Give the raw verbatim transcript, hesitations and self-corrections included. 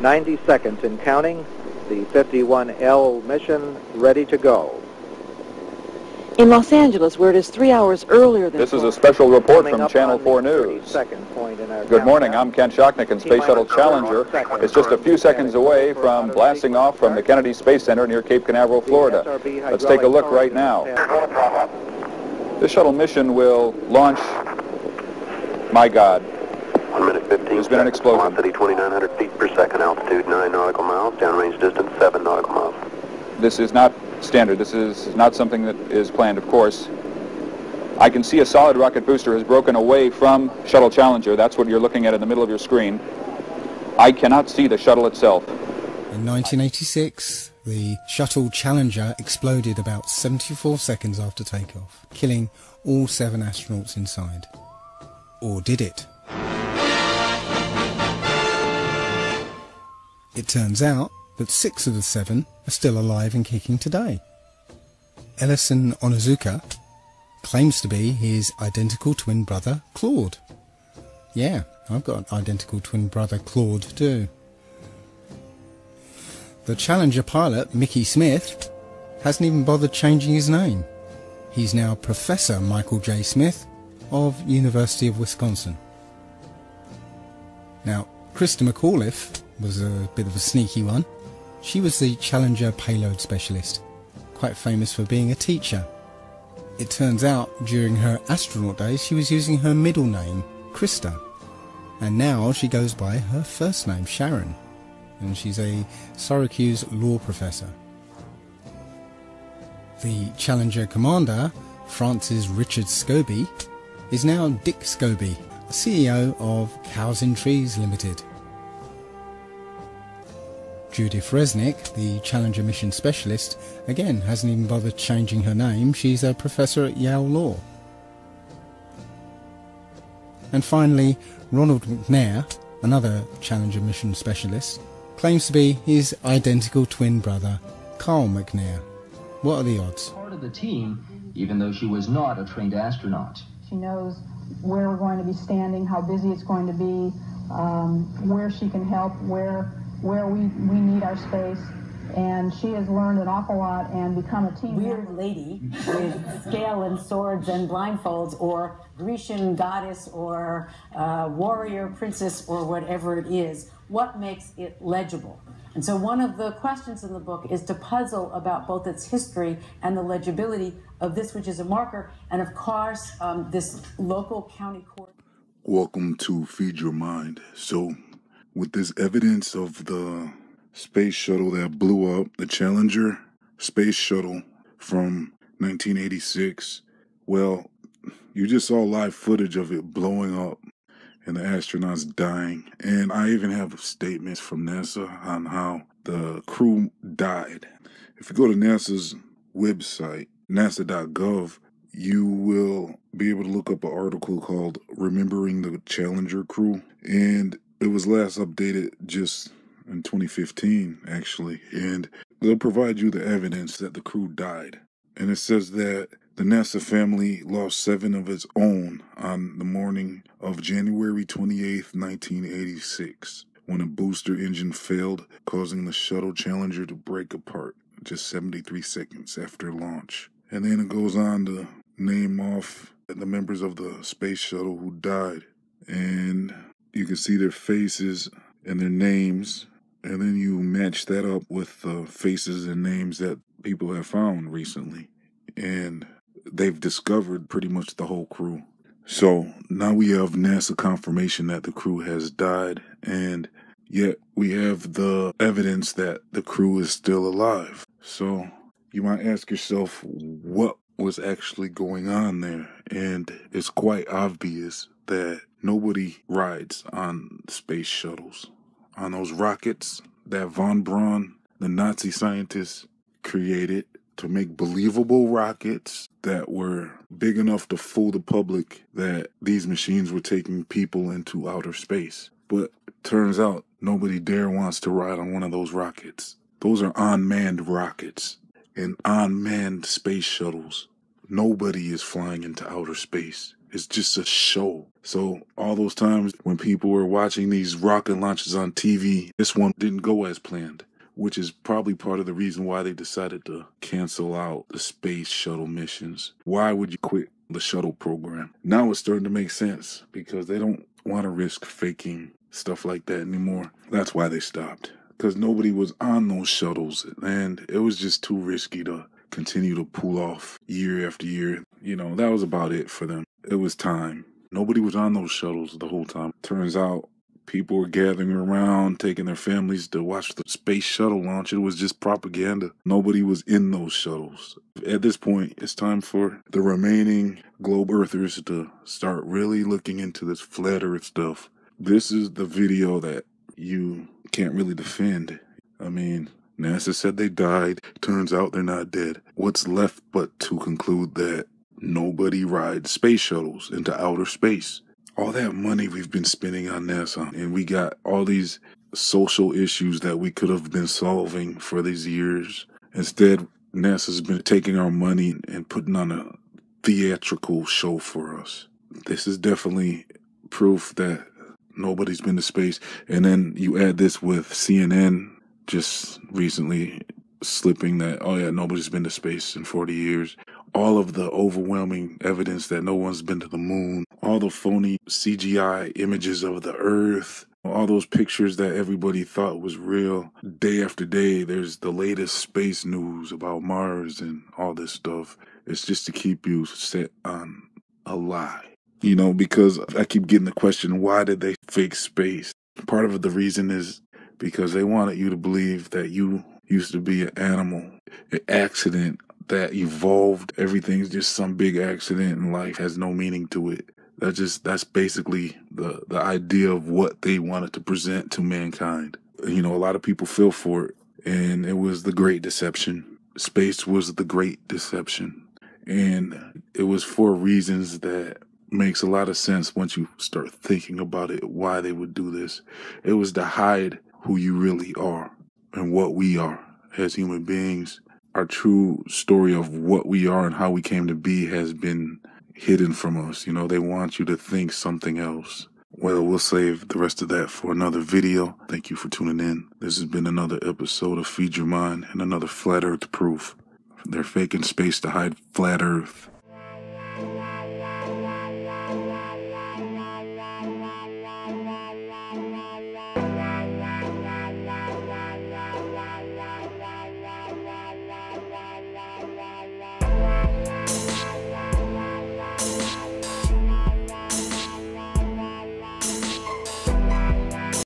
ninety seconds and counting. The fifty-one L mission ready to go. In Los Angeles, where it is three hours earlier than... This is a special report from Channel four News. Good morning, I'm Kent Shocknick, and Space Shuttle Challenger is just a few seconds away from blasting off from the Kennedy Space Center near Cape Canaveral, Florida. Let's take a look right now. This shuttle mission will launch... My God. one minute fifteen There's been an explosion. Velocity twenty-nine hundred feet per second, altitude nine nautical miles, downrange distance seven nautical miles. This is not standard. This is not something that is planned, of course. I can see a solid rocket booster has broken away from Shuttle Challenger. That's what you're looking at in the middle of your screen. I cannot see the shuttle itself. In nineteen eighty-six, the Shuttle Challenger exploded about seventy-four seconds after takeoff, killing all seven astronauts inside. Or did it? It turns out that six of the seven are still alive and kicking today. Ellison Onizuka claims to be his identical twin brother, Claude. Yeah, I've got an identical twin brother, Claude, too. The Challenger pilot, Mickey Smith, hasn't even bothered changing his name. He's now Professor Michael J. Smith of University of Wisconsin. Now, Krista McAuliffe was a bit of a sneaky one. She was the Challenger payload specialist, quite famous for being a teacher. It turns out during her astronaut days she was using her middle name, Krista, and now she goes by her first name, Sharon, and she's a Syracuse law professor. The Challenger commander, Francis Richard Scoby, is now Dick Scoby, C E O of Housing Trees Limited. Judith Resnick, the Challenger mission specialist, again hasn't even bothered changing her name. She's a professor at Yale Law. And finally, Ronald McNair, another Challenger mission specialist, claims to be his identical twin brother, Carl McNair. What are the odds? Part of the team, even though she was not a trained astronaut. She knows where we're going to be standing, how busy it's going to be, um, where she can help, where... where we, we need our space, and she has learned an awful lot and become a team. Weird lady with scale and swords and blindfolds, or Grecian goddess, or uh, warrior princess, or whatever it is. What makes it legible? And so one of the questions in the book is to puzzle about both its history and the legibility of this, which is a marker, and of course, um, this local county court. Welcome to Feed Your Mind. So, with this evidence of the space shuttle that blew up, the Challenger space shuttle from nineteen eighty-six, well, you just saw live footage of it blowing up and the astronauts dying. And I even have statements from NASA on how the crew died. If you go to NASA's website, nasa dot gov, you will be able to look up an article called Remembering the Challenger Crew. And it was last updated just in twenty fifteen, actually, and they'll provide you the evidence that the crew died. And it says that the NASA family lost seven of its own on the morning of January twenty-eighth, nineteen eighty-six, when a booster engine failed, causing the Shuttle Challenger to break apart just seventy-three seconds after launch. And then it goes on to name off the members of the space shuttle who died. And you can see their faces and their names, and then you match that up with the faces and names that people have found recently. And they've discovered pretty much the whole crew. So now we have NASA confirmation that the crew has died, and yet we have the evidence that the crew is still alive. So you might ask yourself what was actually going on there, and it's quite obvious that nobody rides on space shuttles, on those rockets that von Braun, the Nazi scientist, created to make believable rockets that were big enough to fool the public that these machines were taking people into outer space. But it turns out nobody there wants to ride on one of those rockets. Those are unmanned rockets and unmanned space shuttles. Nobody is flying into outer space. It's just a show. So all those times when people were watching these rocket launches on T V, this one didn't go as planned, which is probably part of the reason why they decided to cancel out the space shuttle missions. Why would you quit the shuttle program? Now it's starting to make sense because they don't want to risk faking stuff like that anymore. That's why they stopped, because nobody was on those shuttles and it was just too risky to continue to pull off year after year. You know, that was about it for them. It was time. Nobody was on those shuttles the whole time. Turns out people were gathering around, taking their families to watch the space shuttle launch. It was just propaganda. Nobody was in those shuttles. At this point, it's time for the remaining globe earthers to start really looking into this flat earth stuff. This is the video that you can't really defend. I mean, NASA said they died. Turns out they're not dead. What's left but to conclude that nobody rides space shuttles into outer space? All that money we've been spending on NASA, and we got all these social issues that we could have been solving for these years. Instead, NASA's been taking our money and putting on a theatrical show for us. This is definitely proof that nobody's been to space. And then you add this with C N N just recently slipping that, oh yeah, nobody's been to space in forty years. All of the overwhelming evidence that no one's been to the moon, all the phony C G I images of the earth, all those pictures that everybody thought was real. Day after day, there's the latest space news about Mars and all this stuff. It's just to keep you set on a lie. You know, because I keep getting the question, why did they fake space? Part of the reason is because they wanted you to believe that you used to be an animal, an accident that evolved. Everything's just some big accident and life has no meaning to it. That just, that's basically the, the idea of what they wanted to present to mankind. You know, a lot of people fell for it, and it was the great deception. Space was the great deception. And it was for reasons that makes a lot of sense once you start thinking about it, why they would do this. It was to hide who you really are and what we are as human beings. Our true story of what we are and how we came to be has been hidden from us. You know, they want you to think something else. Well, we'll save the rest of that for another video. Thank you for tuning in. This has been another episode of Feed Your Mind and another Flat Earth Proof. They're faking space to hide Flat Earth.